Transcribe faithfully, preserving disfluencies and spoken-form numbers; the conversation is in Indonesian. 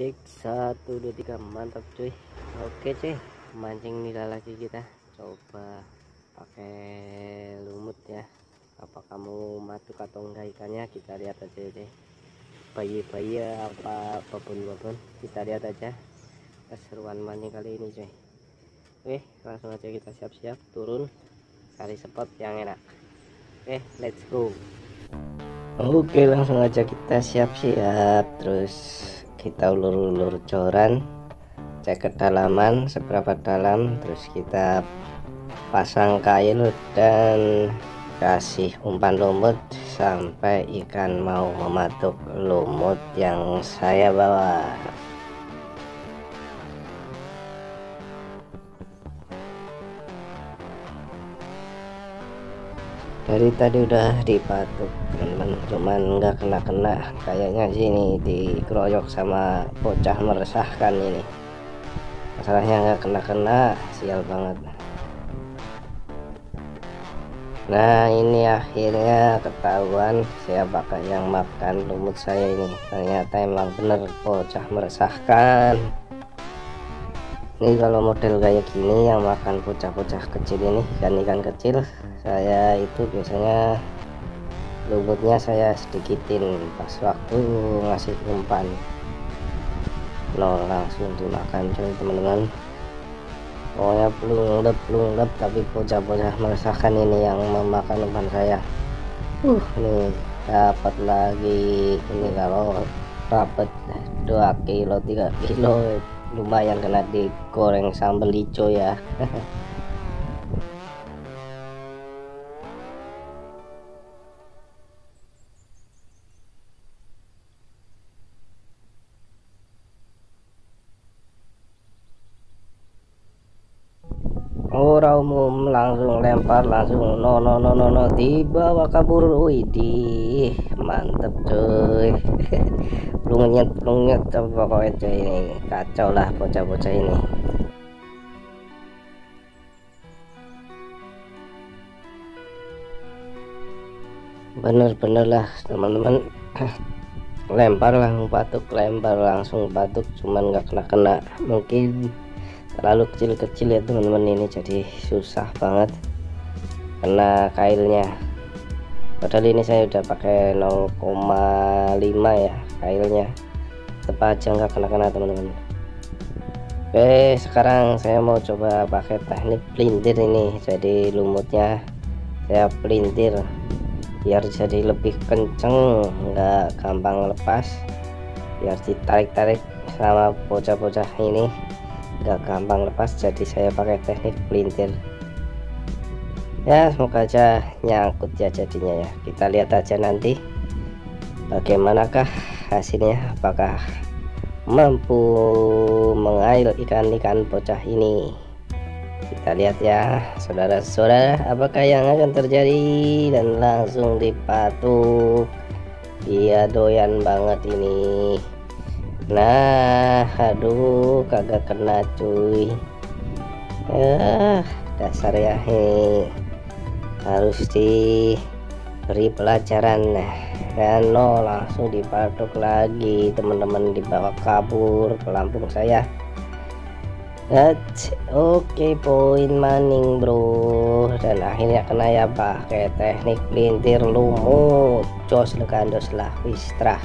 cek satu dua tiga. Mantap cuy. Oke cuy, mancing nila lagi kita, coba pakai lumut ya, apakah mau matuk atau enggak ikannya kita lihat aja deh. Bayi-bayi apa babon-babon kita lihat aja keseruan mancing kali ini cuy. Oke, langsung aja kita siap-siap turun cari spot yang enak. Oke, let's go. Oke, langsung aja kita siap-siap, terus kita ulur-ulur joran, cek kedalaman seberapa dalam, terus kita pasang kail dan kasih umpan lumut sampai ikan mau mematuk lumut yang saya bawa. Dari tadi udah dipatuk teman-teman, cuman nggak kena-kena. Kayaknya sini dikeroyok sama bocah meresahkan ini, masalahnya nggak kena-kena, sial banget. Nah ini akhirnya ketahuan siapakah yang makan lumut saya ini. Ternyata emang bener bocah meresahkan. Ini kalau model kayak gini yang makan bocah-bocah kecil ini, ikan-ikan kecil, saya itu biasanya lumutnya saya sedikitin pas waktu ngasih umpan. No, langsung dimakan coy teman-teman. Pokoknya plung-lep-plung-lep, tapi bocah-bocah meresahkan ini yang memakan umpan saya. Uh, nih dapat lagi. Ini kalau rapet dua kilo tiga kilo lumayan, kena digoreng sambal hijau ya. Orang umum langsung lempar, langsung no no no no no dibawa kabur. Widih, mantep cuy. Plungnyet plungnyet coba kowe cuy, ini kacau lah bocah-bocah ini. Bener-bener lah teman-teman, lempar langsung patuk, lempar langsung patuk, cuman nggak kena-kena. Mungkin terlalu kecil-kecil ya teman-teman ini, jadi susah banget kena kailnya. Padahal ini saya udah pakai nol koma lima ya kailnya, tetap aja nggak kena-kena teman-teman. Oke, sekarang saya mau coba pakai teknik pelintir ini. Jadi lumutnya saya pelintir biar jadi lebih kenceng, nggak gampang lepas, biar ditarik-tarik sama bocah-bocah ini gak gampang lepas. Jadi saya pakai teknik pelintir ya, semoga aja nyangkut ya jadinya ya. Kita lihat aja nanti bagaimanakah hasilnya, apakah mampu mengail ikan-ikan bocah ini. Kita lihat ya saudara-saudara apakah yang akan terjadi. Dan langsung dipatuk, dia doyan banget ini. Nah, aduh, kagak kena cuy. Eh, dasar ya, he. Harus diberi pelajaran. Dan no, langsung dipatuk lagi teman-teman, dibawa kabur ke Lampung saya. Oke, poin maning bro. Dan akhirnya kena ya pakai teknik pelintir lumut. Jos lekandos lah, wistrah.